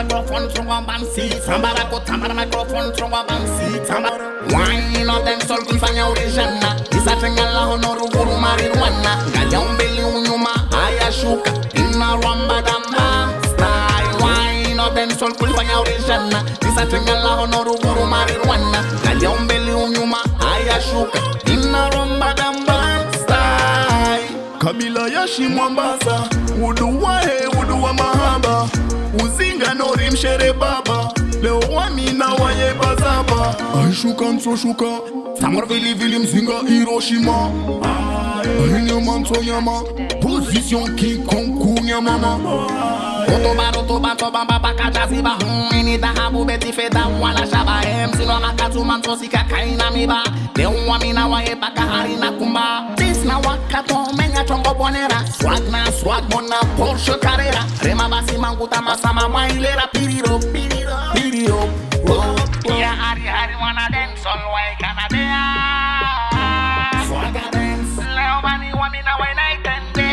Microphone strong on bansi, samba bako samba microphone strong on bansi, samba. Wine no ten sol kun fanya urijana, isa chengala honoru guru marijuana, gaja umbeli unyuma ayashuka, ina ramba damba style. Wine no ten sol kun fanya urijana, isa chengala honoru guru marijuana, gaja umbeli unyuma ayashuka, ina ramba damba style. Kabila yashi Mombasa, uduwa he uduwa mahaba. Uzinga nori mshere baba, leo wamina waye bazaba. Aishuka nsoshuka, samar vili vili mzinga Hiroshima. Ahinyama nsoyama, position kikonkunya mama. Otoba rotoba toba baba kajaziba. Ini tahabu beti feda wala shaba. Msino makatuma nsosika kaina miba. Leo wamina waye baka harina kumba. Tisna wakato menya chongo bonera. Swag na swag bona Porsche carrera. Rema basi manguta masama mailera. Piriro, piriro, piriro. Ya hari hari wana dance all way Canada. Swaga dance. Leo bani wamina waye naitende.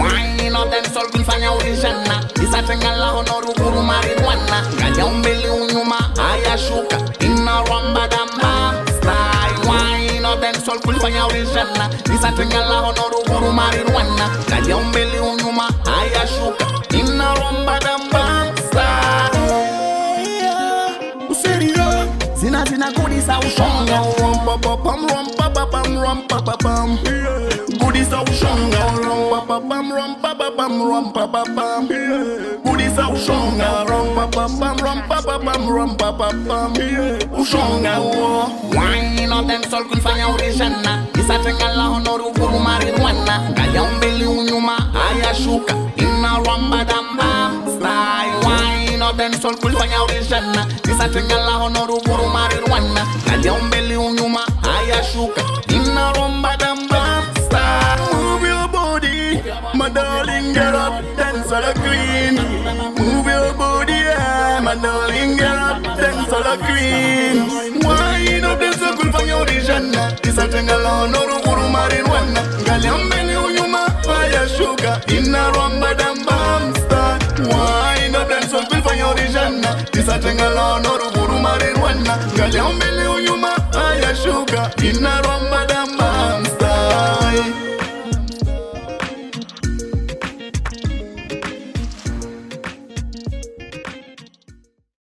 Wine no dance all kufanya urijana. Isa chengala honoru guru marijuana. Gaja umbeli unyuma ayashuka. Ina ramba damba style. Wine no dance all kufanya urijana. Isa chengala honoru guru marijuana. Gaja umbeli unyuma ayashuka. Ina ramba damba style. Useriyo zina kudisa ushonga. Rumpa papam rumpa papam rumpa papam. Kudisa ushonga. Bam rum ba ba bam rum ba ba bam. Kudisa ushonga rum ba ba bam rum ba ba bam rum ba ba bam. Ushonga wo. Wine no ten sol kunfanya urijana. Isa chengala honoru guru marijuana. Gaja umbeli unyuma ayashuka. Ina ramba damba style. Wine no ten sol kunfanya urijana. Isa chengala honoru guru marijuana. Gaja umbeli unyuma ayashuka. Ina ramba damba style. My darling, get up, dance a la queen. Move your body, yeah. My darling, get up, dance a la queen. Wine up, dance a cool for your region. This a chengala, no rukuru marijuana. Galiambele unyuma, fire sugar. Inna rumba dambam star. Wine up, dance a cool for your region. This a chengala, no rukuru marijuana. Galiambele unyuma, fire sugar. Inna rumba.